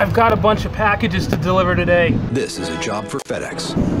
I've got a bunch of packages to deliver today. This is a job for FedEx.